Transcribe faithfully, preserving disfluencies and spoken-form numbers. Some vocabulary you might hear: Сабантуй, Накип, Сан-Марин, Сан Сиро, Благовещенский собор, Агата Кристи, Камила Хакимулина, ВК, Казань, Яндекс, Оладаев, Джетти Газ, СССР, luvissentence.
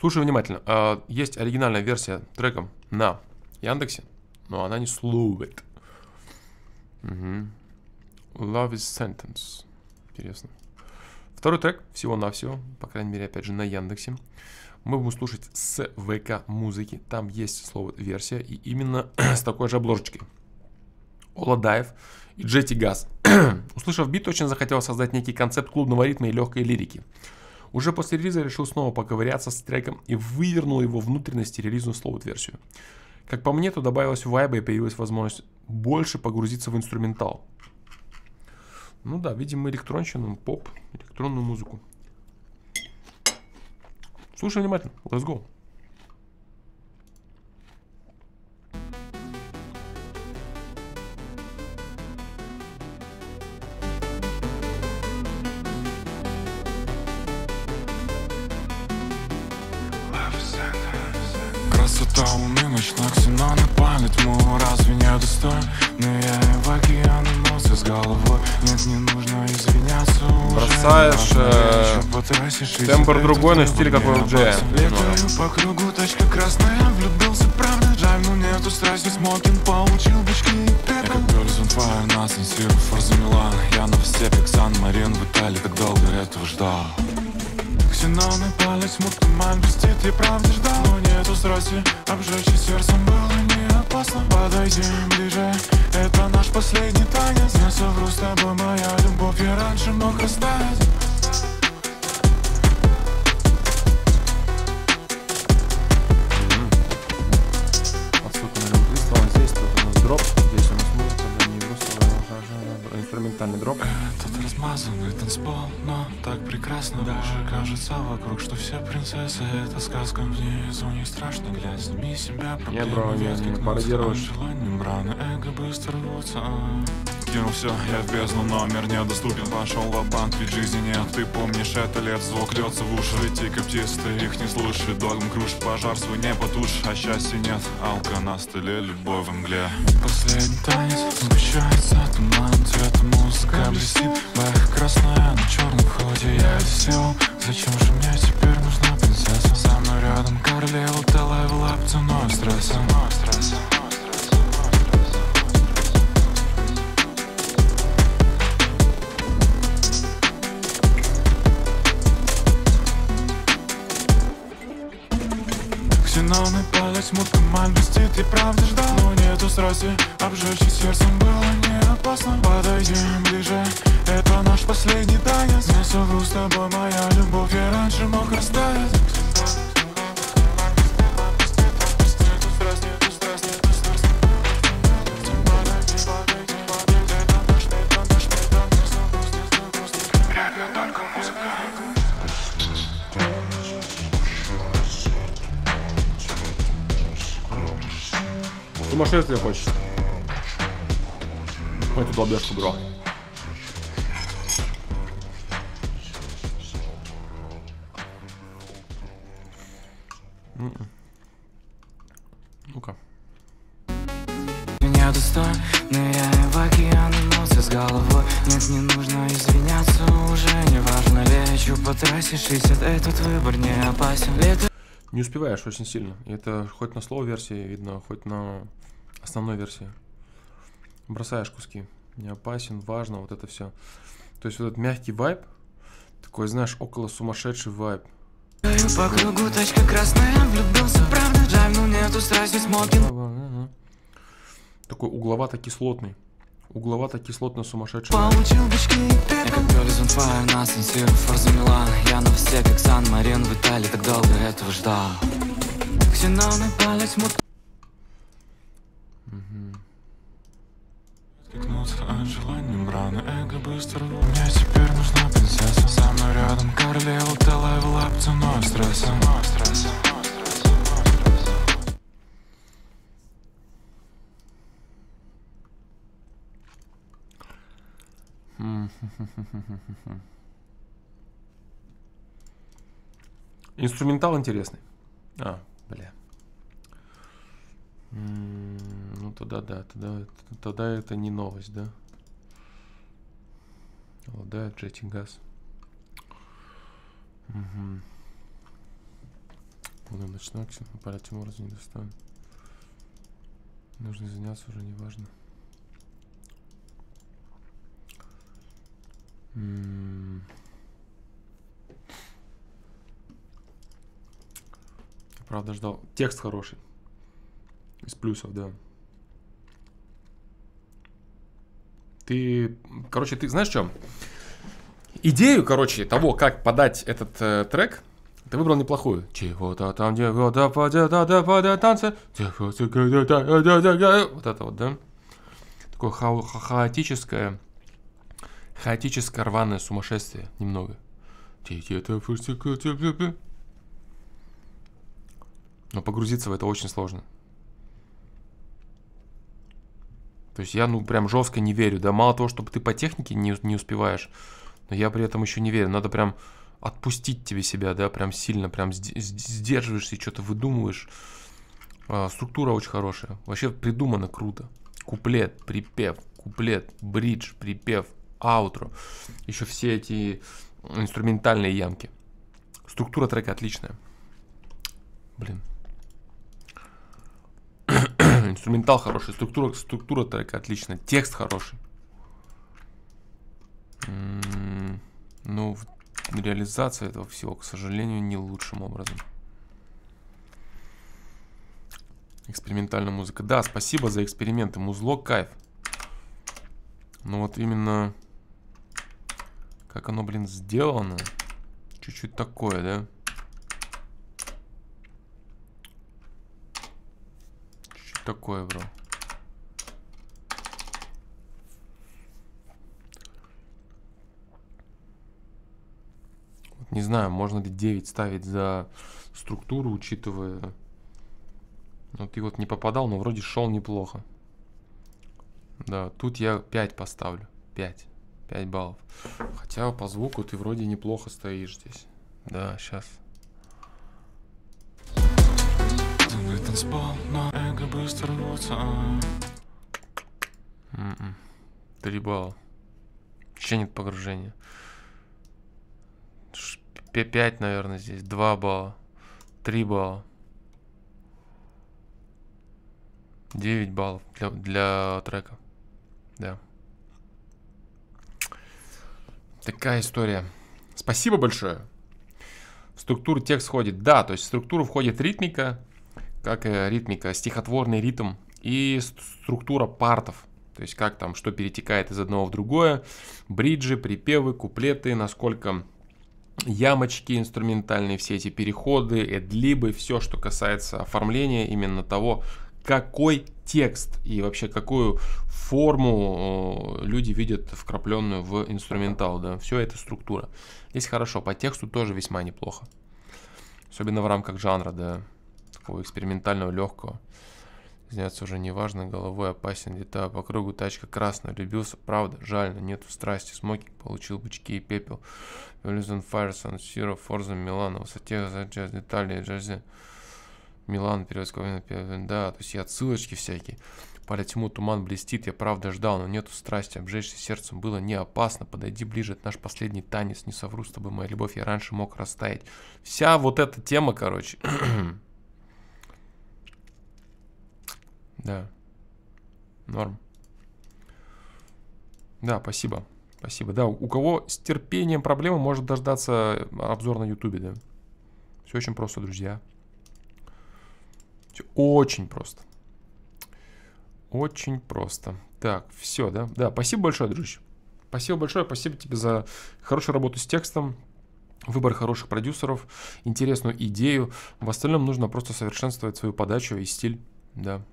Слушай внимательно. Есть оригинальная версия трека на Яндексе, но она не слушает. Угу. luvissentence. Интересно. Второй трек всего-навсего, по крайней мере, опять же, на Яндексе. Мы будем слушать с ВК музыки. Там есть слово версия. И именно с такой же обложечкой. Оладаев и Джетти Газ. Услышав бит, очень захотел создать некий концепт клубного ритма и легкой лирики. Уже после релиза решил снова поковыряться с треком и вывернул его внутренности релизную слоут-версию. Как по мне, то добавилась вайба и появилась возможность больше погрузиться в инструментал. Ну да, видимо, электронщину, поп, электронную музыку. Слушай внимательно, let's go. Красота умы, ночных синаны палит. Мы разве не достойны? Я в океан уносит с головой. Нет, не нужно извиняться уже. Бросаешь тембр другой, но стиль какой у Джея. Летаю по кругу, точка красная. Влюбился, правда, жаль, но нету страсти. Смокинг получил бычки и пепел. Я как Бёрдзен Файр, нас инсирую Форза Милана. Я на все пик Сан-Марин в Италии. Так долго этого ждал. Ксеноны палец, мут туман блестит, я правда ждал. Но нету страсти, обжечь сердцем было не опасно. Подойди ближе, это наш последний танец. Я совру с тобой, моя любовь, я раньше мог растаять. Подсылка на любви, слова здесь, тут у нас дроп. Здесь у нас музыка, да не грустно, инструментальный дроп. Этот размазанный танцпол, но так прекрасно. Даже кажется вокруг, что все принцессы — это сказка. Внизу не страшно, глядь, сними себя проблемы. Ветки гнутся, а желание мраны. Эго быстро рвутся. Кинул все, я в бездну, номер недоступен. Пошел ва-банк, ведь жизни нет. Ты помнишь это лет, звук льется в уши. Лети, как птицы, их не слушай. Догм крушь, пожар свой не потушь. А счастья нет, алка на столе, любовь в мгле. Последний танец, сгущается туман. Цвета музыка блестит, бэх, красная на черном ходе. Я сел, зачем же мне теперь нужна принцесса? Со мной рядом королева, ты ловила ценой стресса. Ксеноны палец, мут туман блестит, и правда ждал. Но нету страсти, обжечь сердцем было не опасно. Подойди ближе, это наш последний танец. Я совру с тобой, моя любовь, я раньше мог растаять. Сумасшествие хочешь? Ой, ты долбешься, бро. Ну-ка. Меня достойны, я в океан уносит с головой. Нет, не нужно извиняться уже. Неважно, лечу по трассе шестьдесят, этот выбор не опасен. Не успеваешь очень сильно. И это хоть на слово версии видно, хоть на основной версии. Бросаешь куски. Не опасен, важно, вот это все. То есть вот этот мягкий вайб, такой, знаешь, около сумасшедший вайб. По кругу точка красная, влюбился, правда, жаль, но нету страсти, смокинг. Такой угловато-кислотный. Угловато-кислотно сумасшедший. Получил бычки и пепел. Я как Бёрдзен Файр, нас инсирую Форза Милана. Я на все пик Сан-Марин в Италии, так долго этого ждал. Ксеноны палец, мут... Кикнуться от желания мраны, эго быстро. Мне теперь нужна принцесса. Со мной рядом королева, ты ловила ценой стресса. Инструментал интересный. А, бля. Ну тогда да, тогда, тогда это не новость, да? Оладаев, Джетти Газ. Угу. полный ночной аксиом, поля Тимура не достану. Нужно заняться уже, не важно. М-м-м. Правда ждал. Текст хороший. Из плюсов, да. Ты, короче, ты знаешь, в чем? Идею, короче, того, как подать этот э, трек, ты выбрал неплохую. Чего-то там, чего-то пода-да-да-да-да, танцы. Вот это вот, да? Такое ха ха хаотическое, хаотическое рваное сумасшествие немного. Но погрузиться в это очень сложно. То есть я, ну, прям жестко не верю. Да, мало того, чтобы ты по технике не, не успеваешь, но я при этом еще не верю. Надо прям отпустить тебе себя, да, прям сильно, прям сдерживаешься и что-то выдумываешь. А, структура очень хорошая. Вообще придумано круто. Куплет, припев, куплет, бридж, припев, аутро. Еще все эти инструментальные ямки. Структура трека отличная. Блин. Инструментал хороший, структура, структура трека отлично, текст хороший. М-м- ну, реализация этого всего, к сожалению, не лучшим образом. Экспериментальная музыка. Да, спасибо за эксперименты. Музло, кайф. Но вот именно как оно, блин, сделано. Чуть-чуть такое, да? Такое, бро. Не знаю, можно ли девять ставить за структуру, учитывая... Ну, ты вот не попадал, но вроде шел неплохо. Да, тут я пять поставлю. пять. пять баллов. Хотя по звуку ты вроде неплохо стоишь здесь. Да, сейчас. Танцпол, но эго быстро рвутся. Три балла. Еще нет погружения. пять, наверное, здесь. два балла. три балла. девять баллов для, для трека. Да. Такая история. Спасибо большое. В структуру текст входит. Да, то есть в структуру входит ритмика. Как ритмика, стихотворный ритм и структура партов. То есть как там, что перетекает из одного в другое. Бриджи, припевы, куплеты, насколько ямочки инструментальные, все эти переходы, эдлибы, все, что касается оформления именно того, какой текст и вообще какую форму люди видят вкрапленную в инструментал. Да? Все это структура. Здесь хорошо, по тексту тоже весьма неплохо. Особенно в рамках жанра, да. Такого экспериментального, легкого. Заняться уже не важно, головой опасен деталь. По кругу тачка красная, любился, правда, жаль, нету страсти. Смокинг получил бычки и пепел. Revolution Fire, Сан Сиро, Форза, Милан. На высоте за джаз детали, джази. Милан, перевозковый, да, то есть и отсылочки всякие. Поля тьму, туман блестит, я правда ждал, но нету страсти. Обжечься сердцем было не опасно. Подойди ближе, это наш последний танец. Не совру с тобой, моя любовь, я раньше мог растаять. Вся вот эта тема, короче... Да, норм. Да, спасибо, спасибо. Да, у кого с терпением проблемы, может дождаться обзор на ютубе, да. Все очень просто, друзья. Все очень просто. Очень просто. Так, все, да. Да, спасибо большое, дружище. Спасибо большое, спасибо тебе за хорошую работу с текстом. Выбор хороших продюсеров, интересную идею. В остальном нужно просто совершенствовать свою подачу и стиль, да.